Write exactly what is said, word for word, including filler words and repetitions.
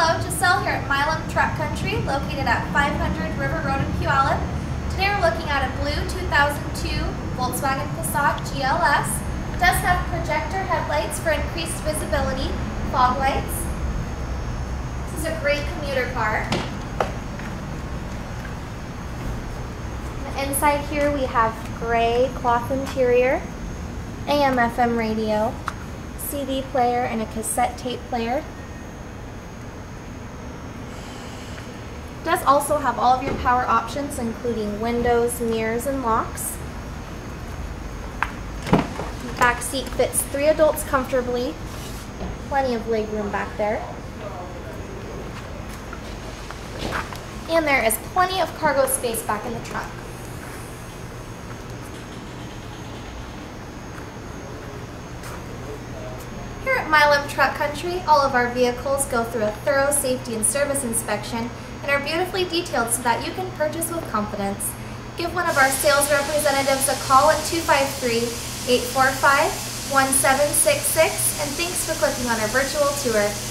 Hello, Giselle here at Milam Truck Country, located at five hundred River Road in Puyallup. Today we're looking at a blue two thousand two Volkswagen Passat G L S. It does have projector headlights for increased visibility, fog lights. This is a great commuter car. On the inside here we have gray cloth interior, A M F M radio, C D player, and a cassette tape player. It does also have all of your power options, including windows, mirrors, and locks. The back seat fits three adults comfortably. Plenty of leg room back there. And there is plenty of cargo space back in the truck. Here at Milam Truck Country, all of our vehicles go through a thorough safety and service inspection and are beautifully detailed so that you can purchase with confidence. Give one of our sales representatives a call at two five three, eight four five, one seven six six, and thanks for clicking on our virtual tour.